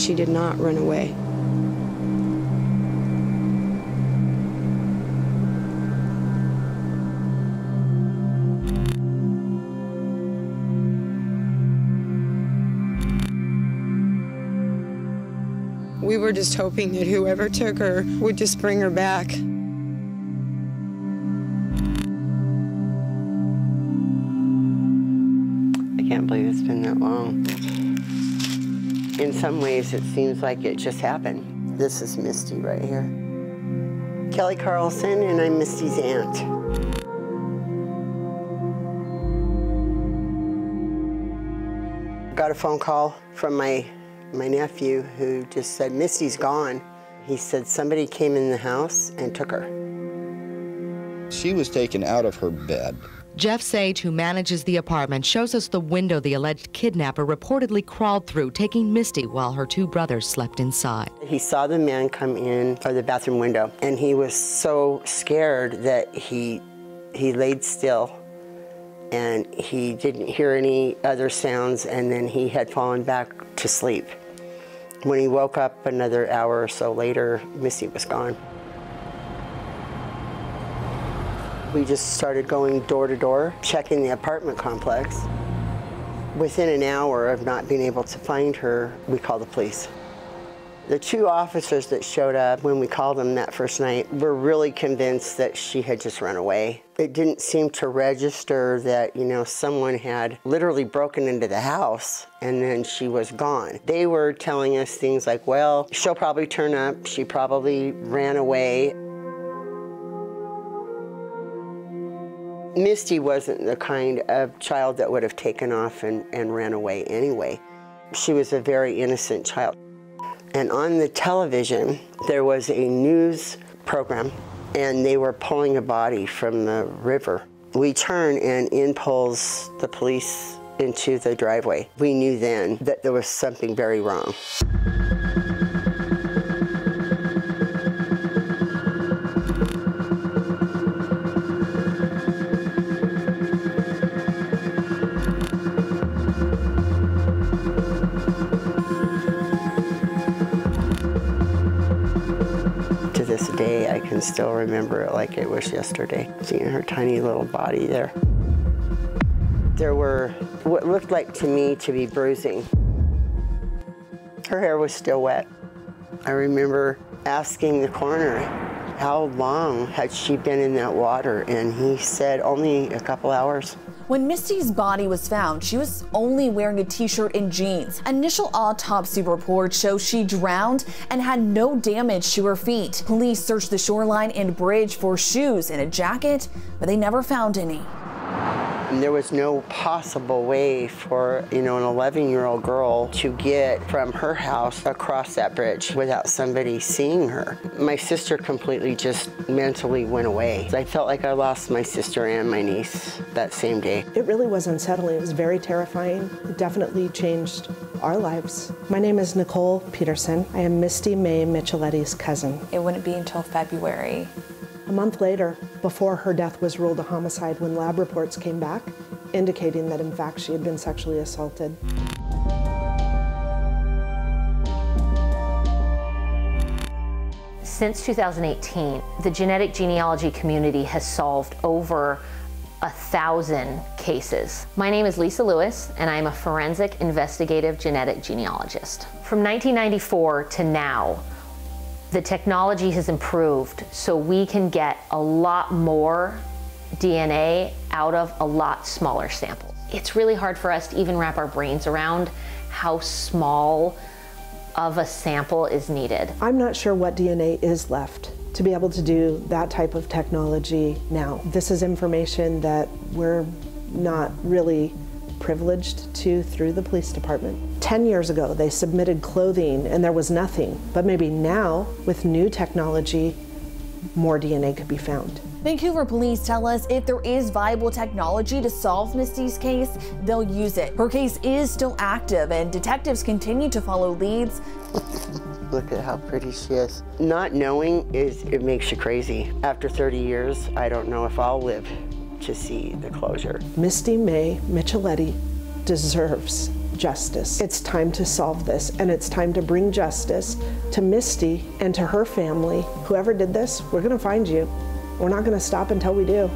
she did not run away. We were just hoping that whoever took her would just bring her back. I can't believe it's been that long. In some ways, it seems like it just happened. This is Mistie right here. Kelly Carlson, and I'm Mistie's aunt. Got a phone call from my nephew who just said, Mistie's gone. He said somebody came in the house and took her. She was taken out of her bed. Jeff Sage, who manages the apartment, shows us the window the alleged kidnapper reportedly crawled through, taking Mistie while her two brothers slept inside. He saw the man come in through the bathroom window, and he was so scared that he laid still, and he didn't hear any other sounds, and then he had fallen back to sleep. When he woke up another hour or so later, Mistie was gone. We just started going door to door, checking the apartment complex. Within an hour of not being able to find her, we called the police. The two officers that showed up when we called them that first night were really convinced that she had just run away. It didn't seem to register that, you know, someone had literally broken into the house and then she was gone. They were telling us things like, well, she'll probably turn up, she probably ran away. Mistie wasn't the kind of child that would have taken off and ran away anyway. She was a very innocent child. And on the television, there was a news program, and they were pulling a body from the river. We turn, and in pulls the police into the driveway. We knew then that there was something very wrong. I can still remember it like it was yesterday, seeing her tiny little body there. There were what looked like to me to be bruising. Her hair was still wet. I remember asking the coroner, how long had she been in that water? And he said, only a couple hours. When Mistie's body was found, she was only wearing a t-shirt and jeans. Initial autopsy report shows she drowned and had no damage to her feet. Police searched the shoreline and bridge for shoes and a jacket, but they never found any. And there was no possible way for, you know, an 11-year-old girl to get from her house across that bridge without somebody seeing her. My sister completely just mentally went away. I felt like I lost my sister and my niece that same day. It really was unsettling. It was very terrifying. It definitely changed our lives. My name is Nicole Peterson. I am Mistie Mae Micheletti's cousin. It wouldn't be until February. A month later, before her death was ruled a homicide, when lab reports came back, indicating that in fact she had been sexually assaulted. Since 2018, the genetic genealogy community has solved over 1,000 cases. My name is Lisa Lewis, and I'm a forensic investigative genetic genealogist. From 1994 to now, the technology has improved, so we can get a lot more DNA out of a lot smaller samples. It's really hard for us to even wrap our brains around how small of a sample is needed. I'm not sure what DNA is left to be able to do that type of technology now. This is information that we're not really privileged to through the police department. 10 years ago, they submitted clothing and there was nothing, but maybe now, with new technology, more DNA could be found. Vancouver police tell us if there is viable technology to solve Mistie's case, they'll use it. Her case is still active and detectives continue to follow leads. Look at how pretty she is. Not knowing, it makes you crazy. After 30 years, I don't know if I'll live to see the closure. Mistie Mae Micheletti deserves justice. It's time to solve this, and it's time to bring justice to Mistie and to her family. Whoever did this, we're gonna find you. We're not gonna stop until we do.